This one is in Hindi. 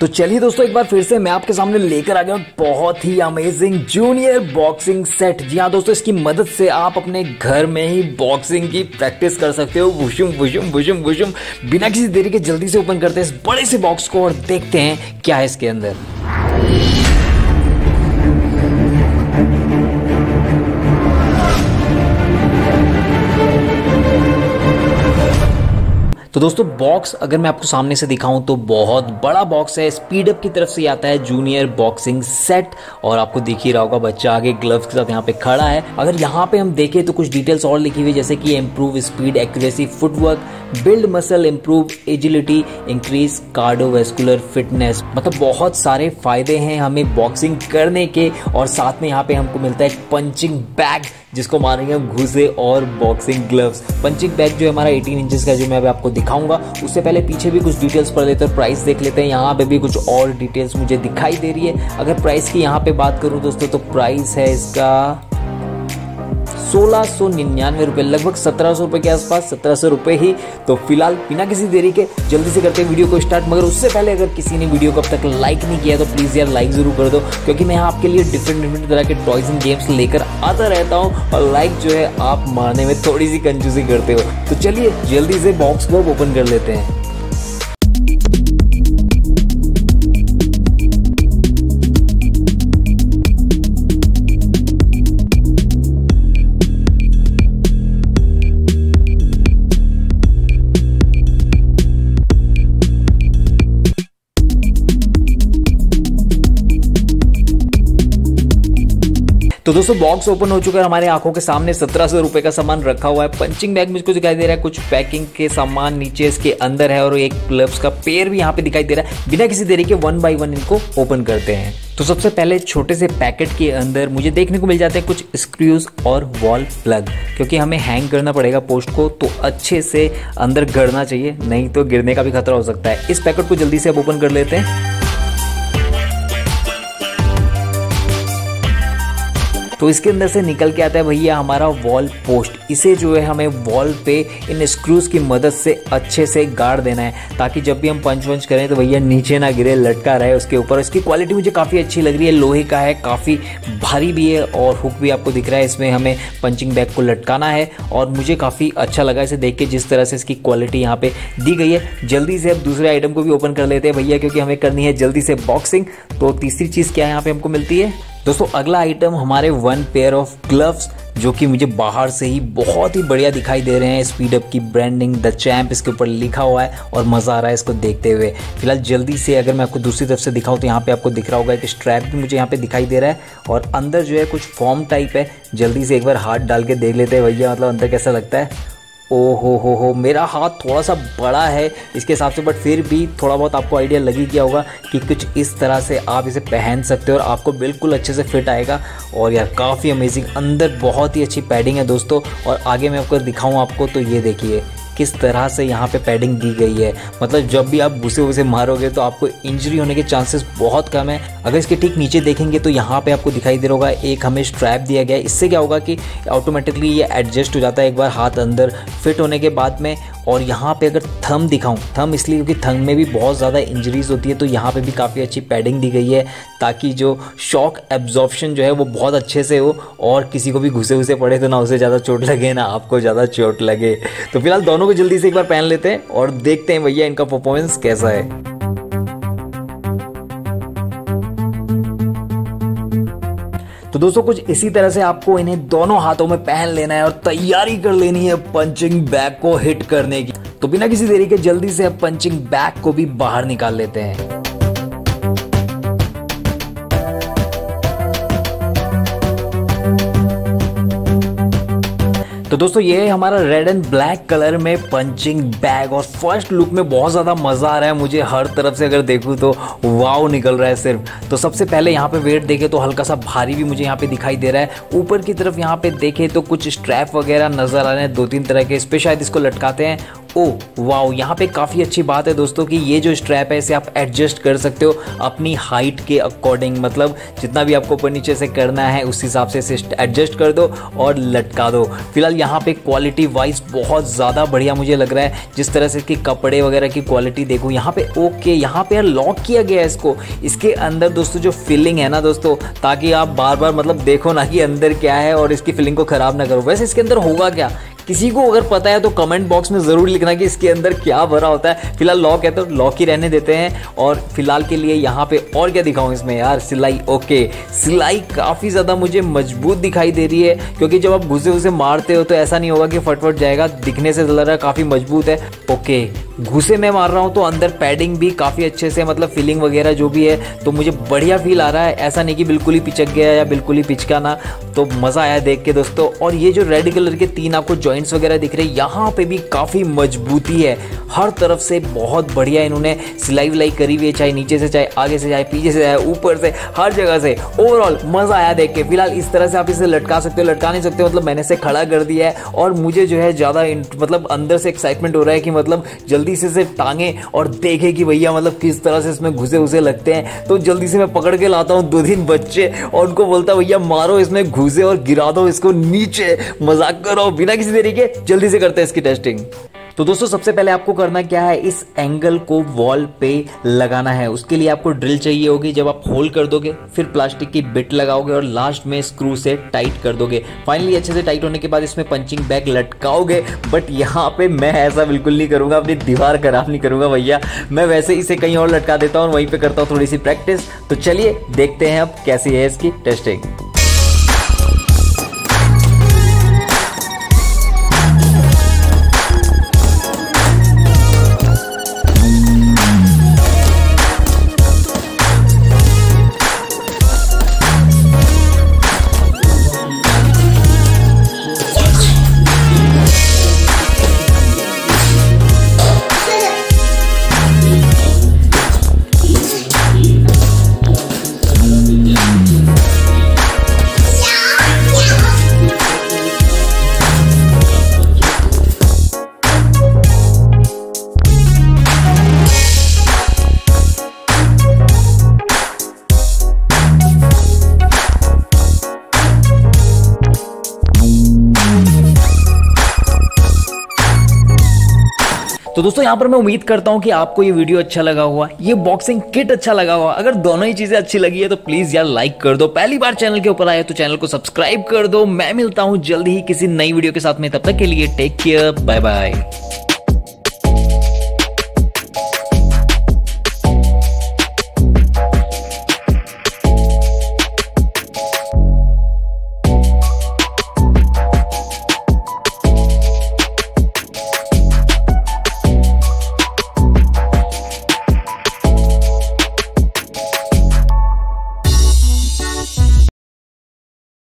तो चलिए दोस्तों एक बार फिर से मैं आपके सामने लेकर आ गया हूँ बहुत ही अमेजिंग जूनियर बॉक्सिंग सेट। जी हाँ दोस्तों, इसकी मदद से आप अपने घर में ही बॉक्सिंग की प्रैक्टिस कर सकते हो। वुशुम वुशुम वुशुम वुशुम बिना किसी देरी के जल्दी से ओपन करते हैं इस बड़े से बॉक्स को और देखते हैं क्या है इसके अंदर। तो दोस्तों बॉक्स अगर मैं आपको सामने से दिखाऊं तो बहुत बड़ा बॉक्स है। स्पीडअप की तरफ से ये आता है जूनियर बॉक्सिंग सेट और आपको दिख ही रहा होगा बच्चा आगे ग्लव्स के साथ यहाँ पे खड़ा है। अगर यहाँ पे हम देखें तो कुछ डिटेल्स और लिखी हुई जैसे कि improve speed, accuracy, footwork, build muscle, improve agility, increase cardiovascular fitness. मतलब बहुत सारे फायदे हैं हमें बॉक्सिंग करने के और साथ में यहाँ पे हमको मिलता है एक पंचिंग बैग जिसको मारेंगे हम घूसे और बॉक्सिंग ग्लव्स। पंचिंग बैग जो है हमारा 18 इंचेस का जो मैं अभी आपको दिखाऊंगा। उससे पहले पीछे भी कुछ डिटेल्स पढ़ लेते हैं, प्राइस देख लेते हैं। यहाँ पे भी कुछ और डिटेल्स मुझे दिखाई दे रही है। अगर प्राइस की यहाँ पे बात करूँ दोस्तों तो प्राइस है इसका 1699 रुपये, लगभग 1700 रुपये के आसपास, 1700 रुपये ही। तो फिलहाल बिना किसी देरी के जल्दी से करते हैं वीडियो को स्टार्ट। मगर उससे पहले अगर किसी ने वीडियो को अब तक लाइक नहीं किया तो प्लीज़ यार लाइक ज़रूर कर दो, क्योंकि मैं आपके लिए डिफरेंट तरह के टॉयज एंड गेम्स लेकर आता रहता हूँ और लाइक जो है आप मारने में थोड़ी सी कंजूसी करते हो। तो चलिए जल्दी से बॉक्स को ओपन कर लेते हैं। तो दोस्तों बॉक्स ओपन हो चुका है हमारे आंखों के सामने। 1700 रुपए का सामान रखा हुआ है। पंचिंग बैग मुझको दिखाई दे रहा है, कुछ पैकिंग के सामान नीचे इसके अंदर है और एक ग्लव्स का पेयर भी यहाँ पे दिखाई दे रहा है। बिना किसी देरी के वन बाय वन इनको ओपन करते हैं। तो सबसे पहले छोटे से पैकेट के अंदर मुझे देखने को मिल जाते हैं कुछ स्क्रूज और वॉल प्लग, क्योंकि हमें हैंग करना पड़ेगा पोस्ट को, तो अच्छे से अंदर गड़ना चाहिए, नहीं तो गिरने का भी खतरा हो सकता है। इस पैकेट को जल्दी से अब ओपन कर लेते हैं। तो इसके अंदर से निकल के आता है भैया हमारा वॉल पोस्ट। इसे जो है हमें वॉल पे इन स्क्रूज की मदद से अच्छे से गाड़ देना है, ताकि जब भी हम पंच वंच करें तो भैया नीचे ना गिरे, लटका रहे उसके ऊपर। इसकी क्वालिटी मुझे काफ़ी अच्छी लग रही है, लोहे का है, काफ़ी भारी भी है और हुक भी आपको दिख रहा है। इसमें हमें पंचिंग बैग को लटकाना है और मुझे काफ़ी अच्छा लगा इसे देख के, जिस तरह से इसकी क्वालिटी यहाँ पर दी गई है। जल्दी से अब दूसरे आइटम को भी ओपन कर लेते हैं भैया, क्योंकि हमें करनी है जल्दी से बॉक्सिंग। तो तीसरी चीज़ क्या यहाँ पर हमको मिलती है दोस्तों? अगला आइटम हमारे वन पेयर ऑफ ग्लव्स, जो कि मुझे बाहर से ही बहुत ही बढ़िया दिखाई दे रहे हैं। स्पीडअप की ब्रांडिंग द चैम्प इसके ऊपर लिखा हुआ है और मज़ा आ रहा है इसको देखते हुए। फिलहाल जल्दी से अगर मैं आपको दूसरी तरफ से दिखाऊं तो यहाँ पे आपको दिख रहा होगा एक स्ट्रैप भी मुझे यहाँ पे दिखाई दे रहा है और अंदर जो है कुछ फॉर्म टाइप है। जल्दी से एक बार हाथ डाल के देख लेते हैं भैया, मतलब अंदर कैसा लगता है। ओ हो मेरा हाथ थोड़ा सा बड़ा है इसके हिसाब से, बट फिर भी थोड़ा बहुत आपको आइडिया लग ही गया होगा कि कुछ इस तरह से आप इसे पहन सकते हो और आपको बिल्कुल अच्छे से फिट आएगा। और यार काफ़ी अमेजिंग, अंदर बहुत ही अच्छी पैडिंग है दोस्तों। और आगे मैं आपको दिखाऊं आपको तो ये देखिए किस तरह से यहाँ पे पैडिंग दी गई है। मतलब जब भी आप घुसे मारोगे तो आपको इंजरी होने के चांसेस बहुत कम है। अगर इसके ठीक नीचे देखेंगे तो यहाँ पे आपको दिखाई दे रहा होगा एक हमें स्ट्रैप दिया गया है। इससे क्या होगा कि ऑटोमेटिकली ये एडजस्ट हो जाता है एक बार हाथ अंदर फिट होने के बाद में। और यहाँ पे अगर थंब दिखाऊं, थंब इसलिए क्योंकि थंब में भी बहुत ज़्यादा इंजरीज होती है, तो यहाँ पे भी काफ़ी अच्छी पैडिंग दी गई है ताकि जो शॉक एब्जॉर्प्शन जो है वो बहुत अच्छे से हो और किसी को भी घुसे पड़े तो ना उसे ज़्यादा चोट लगे ना आपको ज़्यादा चोट लगे। तो फिलहाल दोनों को जल्दी से एक बार पहन लेते हैं और देखते हैं भैया इनका परफॉर्मेंस कैसा है। तो दोस्तों कुछ इसी तरह से आपको इन्हें दोनों हाथों में पहन लेना है और तैयारी कर लेनी है पंचिंग बैग को हिट करने की। तो बिना किसी देरी के जल्दी से अब पंचिंग बैग को भी बाहर निकाल लेते हैं। तो दोस्तों ये है हमारा रेड एंड ब्लैक कलर में पंचिंग बैग और फर्स्ट लुक में बहुत ज़्यादा मज़ा आ रहा है मुझे। हर तरफ से अगर देखूँ तो वाव निकल रहा है सिर्फ। तो सबसे पहले यहाँ पे वेट देखे तो हल्का सा भारी भी मुझे यहाँ पे दिखाई दे रहा है। ऊपर की तरफ यहाँ पे देखे तो कुछ स्ट्रैप वगैरह नज़र आ रहे हैं दो तीन तरह के, इस पर शायद इसको लटकाते हैं ओ वाओ, यहाँ पे काफ़ी अच्छी बात है दोस्तों कि ये जो स्ट्रैप है इसे आप एडजस्ट कर सकते हो अपनी हाइट के अकॉर्डिंग, मतलब जितना भी आपको ऊपर नीचे से करना है उस हिसाब से इसे एडजस्ट कर दो और लटका दो। फिलहाल यहाँ पे क्वालिटी वाइज बहुत ज़्यादा बढ़िया मुझे लग रहा है, जिस तरह से इसके कपड़े वगैरह की क्वालिटी देखो यहाँ पे। ओके, यहाँ पे यार लॉक किया गया है इसको, इसके अंदर दोस्तों जो फिलिंग है ना दोस्तों, ताकि आप बार बार मतलब देखो ना कि अंदर क्या है और इसकी फिलिंग को ख़राब ना करो। वैसे इसके अंदर होगा क्या, किसी को अगर पता है तो कमेंट बॉक्स में ज़रूर लिखना कि इसके अंदर क्या भरा होता है। फिलहाल लॉक है तो लॉक ही रहने देते हैं और फिलहाल के लिए यहाँ पे और क्या दिखाऊँ इसमें यार, सिलाई। ओके, सिलाई काफ़ी ज़्यादा मुझे मजबूत दिखाई दे रही है, क्योंकि जब आप घुसे उसे मारते हो तो ऐसा नहीं होगा कि फटफट जाएगा, दिखने से लग रहा है काफ़ी मजबूत है। ओके, घुसे में मार रहा हूँ तो अंदर पैडिंग भी काफ़ी अच्छे से, मतलब फीलिंग वगैरह जो भी है तो मुझे बढ़िया फील आ रहा है, ऐसा नहीं कि बिल्कुल ही पिचक गया या बिल्कुल ही पिचका ना, तो मज़ा आया देख के दोस्तों। और ये जो रेड कलर के तीन आपको जॉइंट्स वगैरह दिख रहे हैं, यहाँ पे भी काफ़ी मजबूती है हर तरफ से, बहुत बढ़िया इन्होंने सिलाई विलाई करी हुई है, चाहे नीचे से, चाहे आगे से, चाहे पीछे से, चाहे ऊपर से, हर जगह से। ओवरऑल मज़ा आया देख के। फिलहाल इस तरह से आप इसे लटका सकते हो, लटका नहीं सकते मतलब मैंने इसे खड़ा कर दिया है, और मुझे जो है ज़्यादा मतलब अंदर से एक्साइटमेंट हो रहा है कि मतलब जल्दी से टांगे और देखे कि भैया मतलब किस तरह से इसमें घुसे उसे लगते हैं। तो जल्दी से मैं पकड़ के लाता हूँ 2-3 बच्चे और उनको बोलता भैया मारो इसमें घुसे और गिरा दो इसको नीचे, मजाक करो बिना किसी तरीके। जल्दी से करते हैं इसकी टेस्टिंग। तो दोस्तों सबसे पहले आपको करना क्या है, इस एंगल को वॉल पे लगाना है। उसके लिए आपको ड्रिल चाहिए होगी, जब आप होल कर दोगे फिर प्लास्टिक की बिट लगाओगे और लास्ट में स्क्रू से टाइट कर दोगे। फाइनली अच्छे से टाइट होने के बाद इसमें पंचिंग बैग लटकाओगे, बट यहाँ पे मैं ऐसा बिल्कुल नहीं करूँगा, अपनी दीवार खराब नहीं करूँगा भैया, मैं वैसे इसे कहीं और लटका देता हूँ, वहीं पर करता हूँ थोड़ी सी प्रैक्टिस। तो चलिए देखते हैं अब कैसी है इसकी टेस्टिंग। तो दोस्तों यहाँ पर मैं उम्मीद करता हूँ कि आपको ये वीडियो अच्छा लगा हुआ, ये बॉक्सिंग किट अच्छा लगा हुआ। अगर दोनों ही चीज़ें अच्छी लगी है तो प्लीज़ यार लाइक कर दो, पहली बार चैनल के ऊपर आए तो चैनल को सब्सक्राइब कर दो। मैं मिलता हूँ जल्द ही किसी नई वीडियो के साथ में, तब तक के लिए टेक केयर, बाय बाय।